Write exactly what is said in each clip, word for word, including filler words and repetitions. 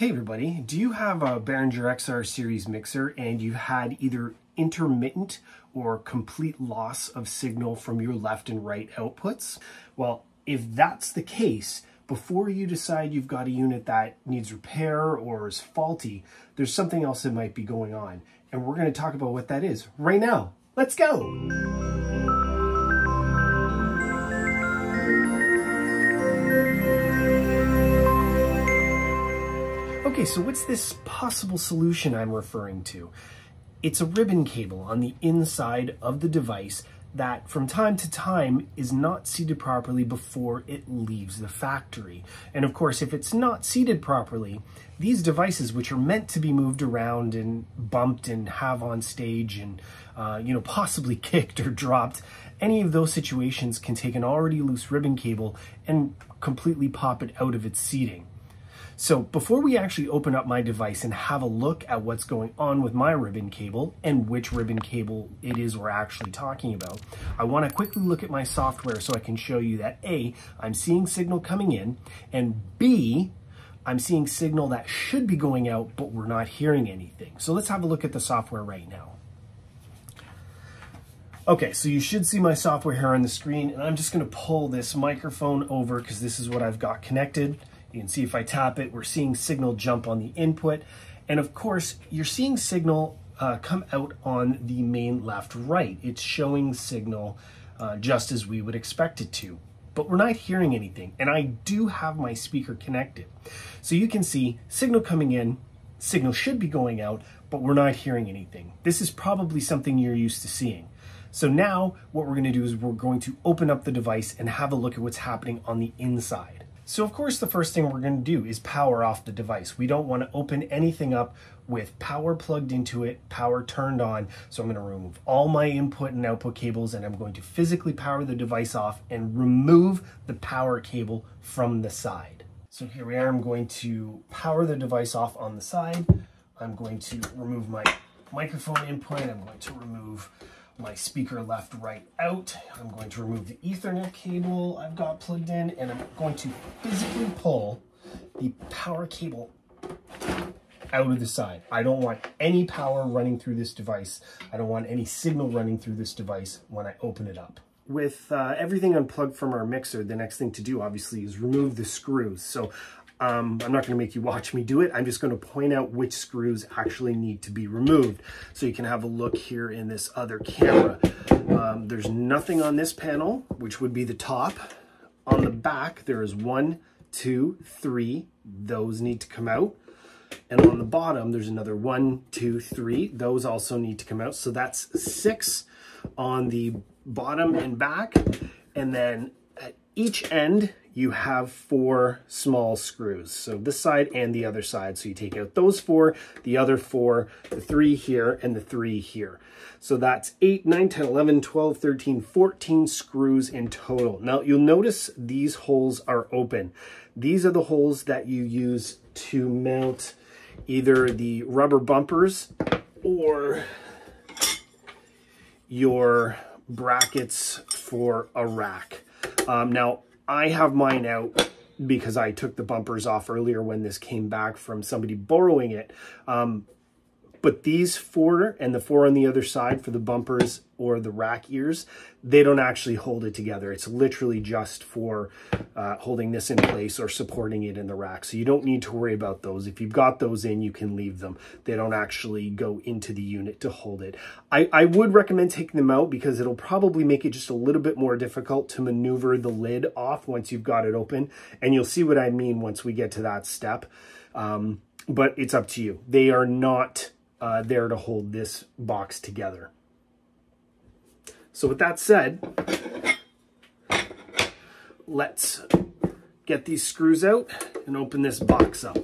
Hey everybody, do you have a Behringer X R series mixer and you've had either intermittent or complete loss of signal from your left and right outputs? Well, if that's the case, before you decide you've got a unit that needs repair or is faulty, there's something else that might be going on. And we're going to talk about what that is right now. Let's go! Okay, so what's this possible solution I'm referring to? It's a ribbon cable on the inside of the device that from time to time is not seated properly before it leaves the factory. And of course, if it's not seated properly, these devices, which are meant to be moved around and bumped and have on stage and uh, you know, possibly kicked or dropped, any of those situations can take an already loose ribbon cable and completely pop it out of its seating. So before we actually open up my device and have a look at what's going on with my ribbon cable and which ribbon cable it is we're actually talking about, I want to quickly look at my software so I can show you that A, I'm seeing signal coming in, and B, I'm seeing signal that should be going out, but we're not hearing anything. So let's have a look at the software right now. Okay, so you should see my software here on the screen, and I'm just going to pull this microphone over because this is what I've got connected. You can see if I tap it, we're seeing signal jump on the input. And of course, you're seeing signal uh, come out on the main left, right. It's showing signal uh, just as we would expect it to, but we're not hearing anything. And I do have my speaker connected. So you can see signal coming in, signal should be going out, but we're not hearing anything. This is probably something you're used to seeing. So now what we're going to do is we're going to open up the device and have a look at what's happening on the inside. So of course, the first thing we're going to do is power off the device. We don't want to open anything up with power plugged into it, power turned on. So I'm going to remove all my input and output cables, and I'm going to physically power the device off and remove the power cable from the side. So here we are. I'm going to power the device off on the side. I'm going to remove my microphone input. I'm going to remove my speaker left, right, out. I'm going to remove the Ethernet cable I've got plugged in, and I'm going to physically pull the power cable out of the side. I don't want any power running through this device. I don't want any signal running through this device when I open it up. With uh, everything unplugged from our mixer, the next thing to do, obviously, is remove the screws. So Um, I'm not going to make you watch me do it. I'm just going to point out which screws actually need to be removed. So you can have a look here in this other camera. Um, there's nothing on this panel, which would be the top. On the back, there is one, two, three. Those need to come out. And on the bottom, there's another one, two, three. Those also need to come out. So that's six on the bottom and back. And then at each end, you have four small screws. So this side and the other side. So you take out those four, the other four, the three here, and the three here. So that's eight, nine, ten, eleven, twelve, thirteen, fourteen screws in total. Now you'll notice these holes are open. These are the holes that you use to mount either the rubber bumpers or your brackets for a rack. Um, now, I have mine out because I took the bumpers off earlier when this came back from somebody borrowing it. Um, but these four and the four on the other side for the bumpers or the rack ears, they don't actually hold it together. It's literally just for uh, holding this in place or supporting it in the rack. So you don't need to worry about those. If you've got those in, you can leave them. They don't actually go into the unit to hold it. I, I would recommend taking them out because it'll probably make it just a little bit more difficult to maneuver the lid off once you've got it open. And you'll see what I mean once we get to that step. Um, but it's up to you. They are not uh, there to hold this box together. So with that said, let's get these screws out and open this box up.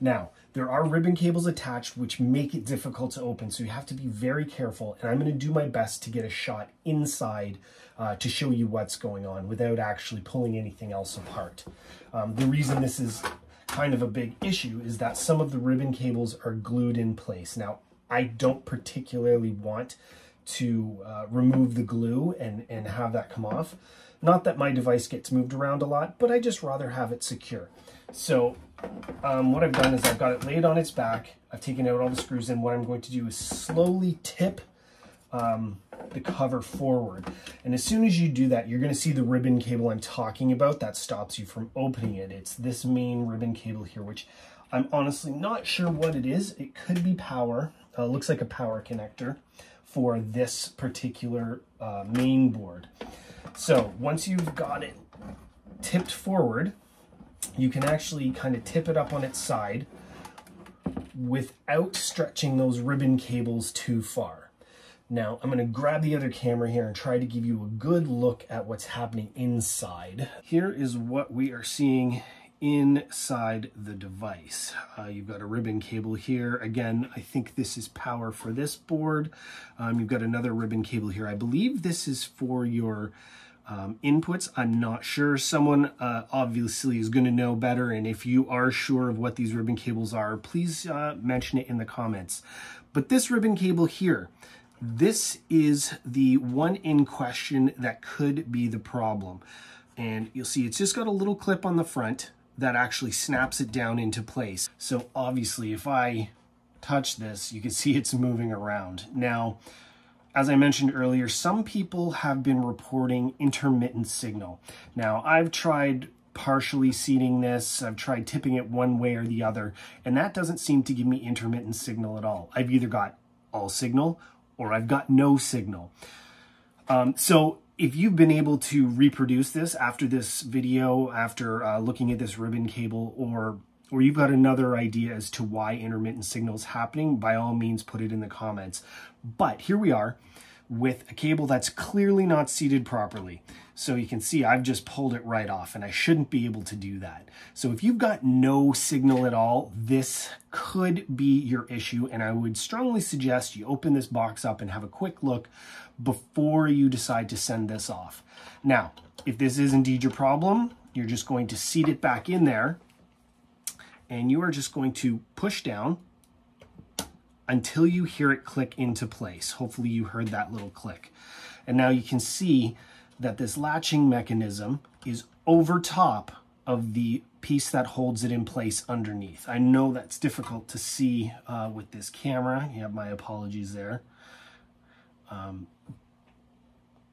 Now, there are ribbon cables attached, which make it difficult to open, so you have to be very careful, and I'm going to do my best to get a shot inside uh, to show you what's going on without actually pulling anything else apart. Um, the reason this is kind of a big issue is that some of the ribbon cables are glued in place. Now, I don't particularly want to uh, remove the glue and, and have that come off. Not that my device gets moved around a lot, but I just rather have it secure. So um, what I've done is I've got it laid on its back. I've taken out all the screws, and what I'm going to do is slowly tip um, the cover forward. And as soon as you do that, you're going to see the ribbon cable I'm talking about that stops you from opening it. It's this main ribbon cable here, which I'm honestly not sure what it is. It could be power. Uh, looks like a power connector for this particular uh, main board. So once you've got it tipped forward, you can actually kind of tip it up on its side without stretching those ribbon cables too far. Now I'm going to grab the other camera here and try to give you a good look at what's happening inside. Here is what we are seeing inside the device. Uh, you've got a ribbon cable here. Again, I think this is power for this board. Um, you've got another ribbon cable here. I believe this is for your um, inputs. I'm not sure. Someone uh, obviously is going to know better, and if you are sure of what these ribbon cables are, please uh, mention it in the comments. But this ribbon cable here, this is the one in question that could be the problem. And you'll see it's just got a little clip on the front that actually snaps it down into place. So obviously if I touch this, you can see it's moving around. Now, as I mentioned earlier, some people have been reporting intermittent signal. Now, I've tried partially seating this, I've tried tipping it one way or the other, and that doesn't seem to give me intermittent signal at all. I've either got all signal or I've got no signal. Um, so if you've been able to reproduce this after this video, after uh, looking at this ribbon cable, or or you've got another idea as to why intermittent signal is happening, by all means put it in the comments. But here we are with a cable that's clearly not seated properly. So you can see I've just pulled it right off, and I shouldn't be able to do that. So if you've got no signal at all, this could be your issue, and I would strongly suggest you open this box up and have a quick look before you decide to send this off. Now, if this is indeed your problem, you're just going to seat it back in there, and you are just going to push down until you hear it click into place. Hopefully you heard that little click. And now you can see that this latching mechanism is over top of the piece that holds it in place underneath. I know that's difficult to see uh, with this camera. You have my apologies there. Um,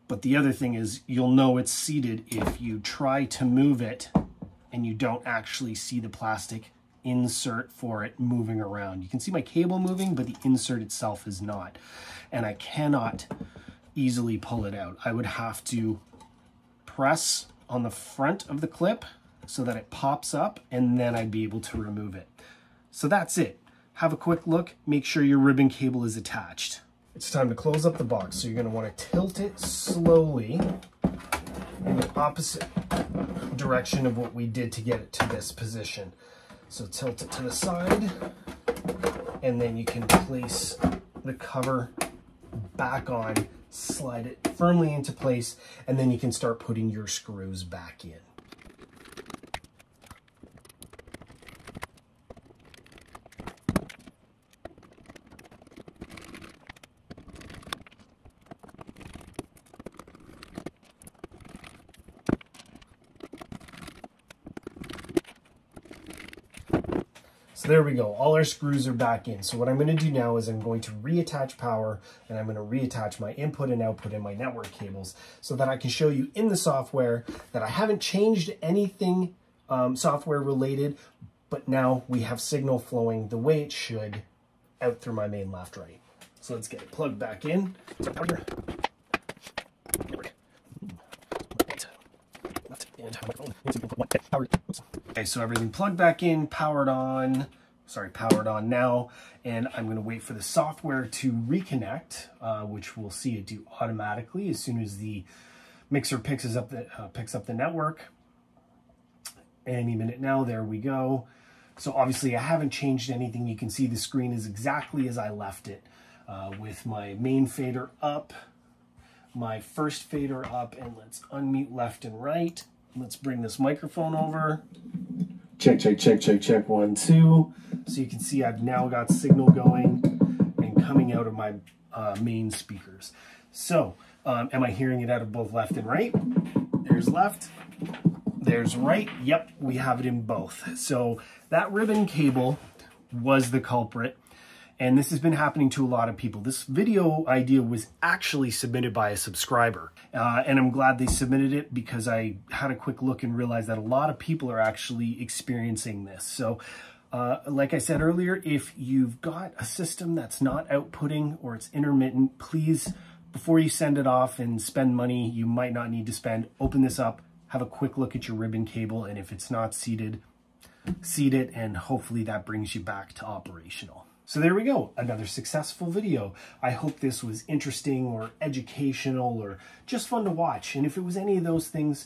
but the other thing is, you'll know it's seated if you try to move it and you don't actually see the plastic insert for it moving around. You can see my cable moving, but the insert itself is not. And I cannot easily pull it out. I would have to press on the front of the clip so that it pops up, and then I'd be able to remove it. So that's it. Have a quick look. Make sure your ribbon cable is attached. It's time to close up the box. So you're going to want to tilt it slowly in the opposite direction of what we did to get it to this position. So tilt it to the side, and then you can place the cover back on, slide it firmly into place, and then you can start putting your screws back in. So there we go, all our screws are back in. So what I'm going to do now is I'm going to reattach power, and I'm going to reattach my input and output and my network cables, so that I can show you in the software that I haven't changed anything um, software related, but now we have signal flowing the way it should out through my main left right. So let's get it plugged back in. Okay, so everything plugged back in, powered on, sorry, powered on now, and I'm going to wait for the software to reconnect, uh, which we'll see it do automatically as soon as the mixer picks up the, uh, picks up the network. Any minute now, there we go. So obviously I haven't changed anything. You can see the screen is exactly as I left it, uh, with my main fader up, my first fader up, and let's unmute left and right. Let's bring this microphone over. Check, check, check, check, check, one, two. So you can see I've now got signal going and coming out of my uh, main speakers. So um, am I hearing it out of both left and right? There's left, there's right, yep, we have it in both. So that ribbon cable was the culprit. And this has been happening to a lot of people. This video idea was actually submitted by a subscriber. Uh, and I'm glad they submitted it because I had a quick look and realized that a lot of people are actually experiencing this. So uh, like I said earlier, if you've got a system that's not outputting or it's intermittent, please, before you send it off and spend money you might not need to spend, open this up, have a quick look at your ribbon cable, and if it's not seated, seat it, and hopefully that brings you back to operational. So there we go, another successful video. I hope this was interesting or educational or just fun to watch. And if it was any of those things,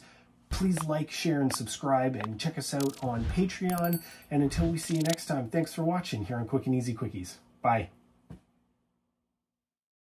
please like, share, and subscribe, and check us out on Patreon. And until we see you next time, thanks for watching here on Quick and Easy Quickies. Bye.